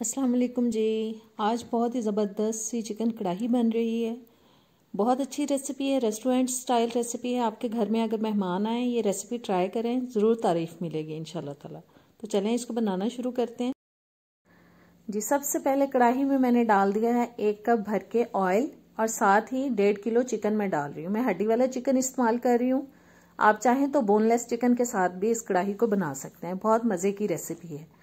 अस्सलाम वालेकुम जी। आज बहुत ही ज़बरदस्त सी चिकन कढ़ाही बन रही है। बहुत अच्छी रेसिपी है, रेस्टोरेंट स्टाइल रेसिपी है। आपके घर में अगर मेहमान आएँ ये रेसिपी ट्राई करें, ज़रूर तारीफ़ मिलेगी इंशाल्लाह ताला। तो चलें इसको बनाना शुरू करते हैं जी। सबसे पहले कढ़ाही में मैंने डाल दिया है 1 कप भर के ऑयल और साथ ही 1.5 किलो चिकन मैं डाल रही हूँ। मैं हड्डी वाला चिकन इस्तेमाल कर रही हूँ, आप चाहें तो बोनलेस चिकन के साथ भी इस कढ़ाही को बना सकते हैं। बहुत मज़े की रेसिपी है।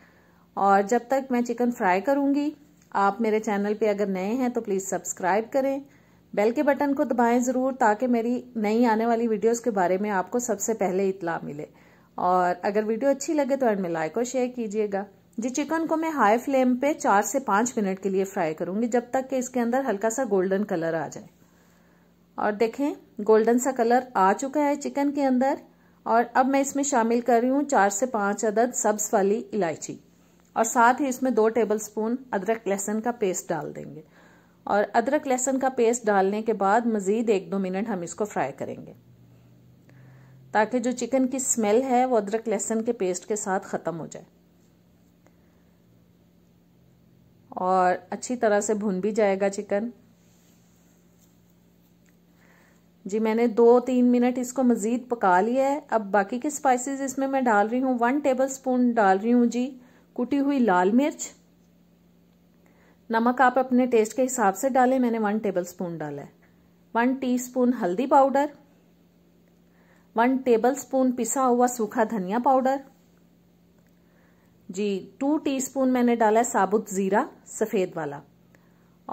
और जब तक मैं चिकन फ्राई करूँगी, आप मेरे चैनल पे अगर नए हैं तो प्लीज़ सब्सक्राइब करें, बेल के बटन को दबाएं ज़रूर, ताकि मेरी नई आने वाली वीडियोस के बारे में आपको सबसे पहले इत्तला मिले। और अगर वीडियो अच्छी लगे तो एंड में लाइक और शेयर कीजिएगा जी। चिकन को मैं हाई फ्लेम पे 4 से 5 मिनट के लिए फ्राई करूँगी, जब तक कि इसके अंदर हल्का सा गोल्डन कलर आ जाए। और देखें गोल्डन सा कलर आ चुका है चिकन के अंदर। और अब मैं इसमें शामिल कर रही हूँ 4 से 5 अदद सब्ज़ वाली इलायची, और साथ ही इसमें 2 टेबलस्पून अदरक लहसुन का पेस्ट डाल देंगे। और अदरक लहसुन का पेस्ट डालने के बाद मज़ीद 1-2 मिनट हम इसको फ्राई करेंगे, ताकि जो चिकन की स्मेल है वो अदरक लहसुन के पेस्ट के साथ ख़त्म हो जाए। और अच्छी तरह से भुन भी जाएगा चिकन जी। मैंने 2-3 मिनट इसको मज़ीद पका लिया है। अब बाकी के स्पाइसेस इसमें मैं डाल रही हूँ। 1 टेबलस्पून डाल रही हूँ जी कुटी हुई लाल मिर्च। नमक आप अपने टेस्ट के हिसाब से डालें, मैंने 1 टेबलस्पून डाला है। 1 टीस्पून हल्दी पाउडर, 1 टेबलस्पून पिसा हुआ सूखा धनिया पाउडर जी। 2 टीस्पून मैंने डाला है साबुत ज़ीरा सफ़ेद वाला।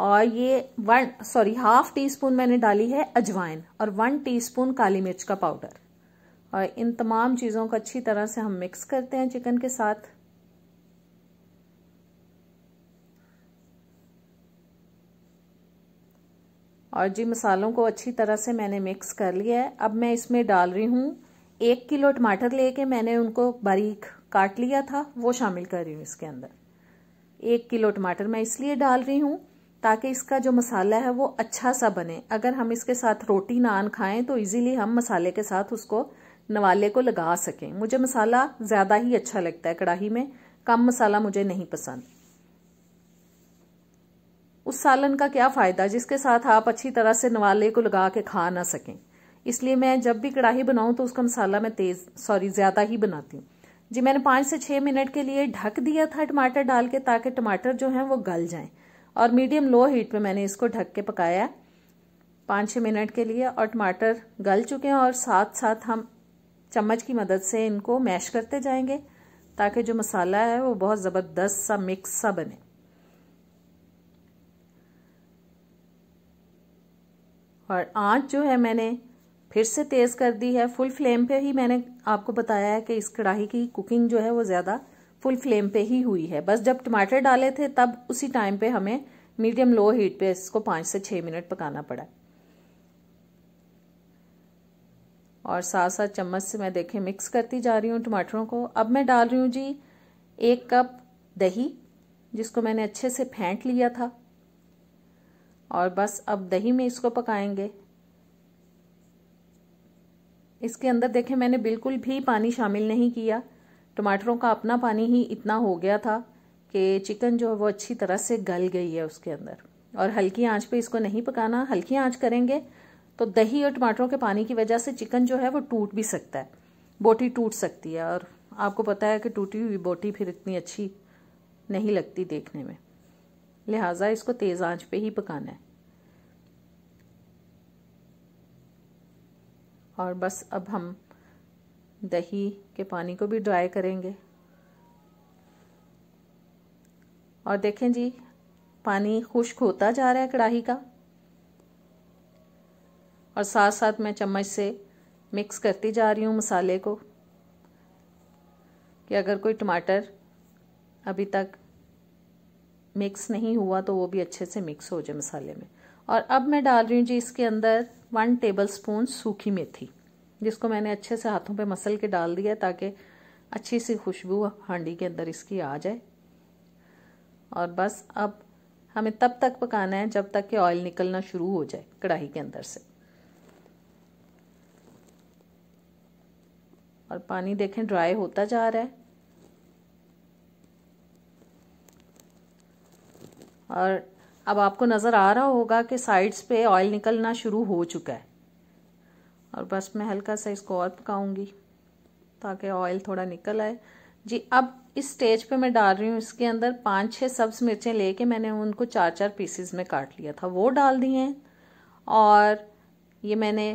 और ये 1/2 टीस्पून मैंने डाली है अजवाइन, और 1 टीस्पून काली मिर्च का पाउडर। और इन तमाम चीज़ों को अच्छी तरह से हम मिक्स करते हैं चिकन के साथ। और जी मसालों को अच्छी तरह से मैंने मिक्स कर लिया है। अब मैं इसमें डाल रही हूँ 1 किलो टमाटर लेके मैंने उनको बारीक काट लिया था, वो शामिल कर रही हूँ इसके अंदर। 1 किलो टमाटर मैं इसलिए डाल रही हूँ ताकि इसका जो मसाला है वो अच्छा सा बने। अगर हम इसके साथ रोटी नान खाएं तो इजीली हम मसाले के साथ उसको नवाले को लगा सकें। मुझे मसाला ज़्यादा ही अच्छा लगता है कढ़ाही में, कम मसाला मुझे नहीं पसंद। उस सालन का क्या फ़ायदा जिसके साथ आप अच्छी तरह से नवाले को लगा के खा ना सकें। इसलिए मैं जब भी कढ़ाही बनाऊं तो उसका मसाला मैं ज़्यादा ही बनाती हूँ जी। मैंने 5 से 6 मिनट के लिए ढक दिया था टमाटर डाल के, ताकि टमाटर जो हैं वो गल जाएं। और मीडियम लो हीट पे मैंने इसको ढक के पकाया 5-6 मिनट के लिए। और टमाटर गल चुके हैं, और साथ साथ हम चम्मच की मदद से इनको मैश करते जाएंगे, ताकि जो मसाला है वो बहुत ज़बरदस्त सा मिक्स सा बने। और आँच जो है मैंने फिर से तेज़ कर दी है। फुल फ्लेम पे ही मैंने आपको बताया है कि इस कढ़ाही की कुकिंग जो है वो ज़्यादा फुल फ्लेम पे ही हुई है। बस जब टमाटर डाले थे तब उसी टाइम पे हमें मीडियम लो हीट पे इसको 5 से 6 मिनट पकाना पड़ा। और साथ साथ चम्मच से मैं देखें मिक्स करती जा रही हूँ टमाटरों को। अब मैं डाल रही हूँ जी 1 कप दही, जिसको मैंने अच्छे से फेंट लिया था। और बस अब दही में इसको पकाएंगे। इसके अंदर देखें मैंने बिल्कुल भी पानी शामिल नहीं किया, टमाटरों का अपना पानी ही इतना हो गया था कि चिकन जो है वो अच्छी तरह से गल गई है उसके अंदर। और हल्की आंच पे इसको नहीं पकाना, हल्की आंच करेंगे तो दही और टमाटरों के पानी की वजह से चिकन जो है वो टूट भी सकता है, बोटी टूट सकती है। और आपको पता है कि टूटी हुई बोटी फिर इतनी अच्छी नहीं लगती देखने में, लिहाजा इसको तेज़ आंच पे ही पकाना है। और बस अब हम दही के पानी को भी ड्राई करेंगे। और देखें जी पानी खुश्क होता जा रहा है कढ़ाही का। और साथ साथ मैं चम्मच से मिक्स करती जा रही हूँ मसाले को, कि अगर कोई टमाटर अभी तक मिक्स नहीं हुआ तो वो भी अच्छे से मिक्स हो जाए मसाले में। और अब मैं डाल रही हूँ जी इसके अंदर 1 टेबलस्पून सूखी मेथी, जिसको मैंने अच्छे से हाथों पे मसल के डाल दिया ताकि अच्छी सी खुशबू हांडी के अंदर इसकी आ जाए। और बस अब हमें तब तक पकाना है जब तक कि ऑयल निकलना शुरू हो जाए कढ़ाही के अंदर से। और पानी देखें ड्राई होता जा रहा है। और अब आपको नज़र आ रहा होगा कि साइड्स पे ऑयल निकलना शुरू हो चुका है। और बस मैं हल्का सा इसको और पकाऊंगी ताकि ऑयल थोड़ा निकल आए जी। अब इस स्टेज पे मैं डाल रही हूँ इसके अंदर 5-6 सब्ज़ मिर्चें लेके मैंने उनको 4-4 पीसेस में काट लिया था, वो डाल दिए हैं। और ये मैंने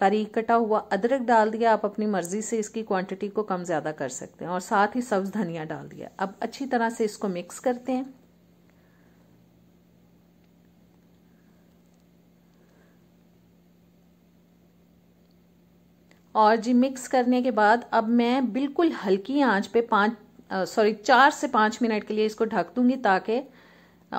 बारीक कटा हुआ अदरक डाल दिया। आप अपनी मर्ज़ी से इसकी क्वांटिटी को कम ज़्यादा कर सकते हैं। और साथ ही सब्ज़ धनिया डाल दिया। अब अच्छी तरह से इसको मिक्स करते हैं। और जी मिक्स करने के बाद अब मैं बिल्कुल हल्की आंच पे 4 से 5 मिनट के लिए इसको ढक दूंगी ताकि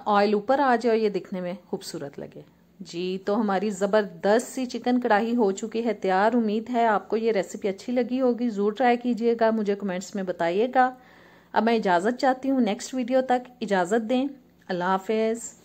ऑयल ऊपर आ जाए और ये दिखने में खूबसूरत लगे जी। तो हमारी ज़बरदस्त सी चिकन कढ़ाई हो चुकी है तैयार। उम्मीद है आपको ये रेसिपी अच्छी लगी होगी। ज़रूर ट्राई कीजिएगा, मुझे कमेंट्स में बताइएगा। अब मैं इजाज़त चाहती हूँ। नेक्स्ट वीडियो तक इजाज़त दें। अल्लाह हाफिज़।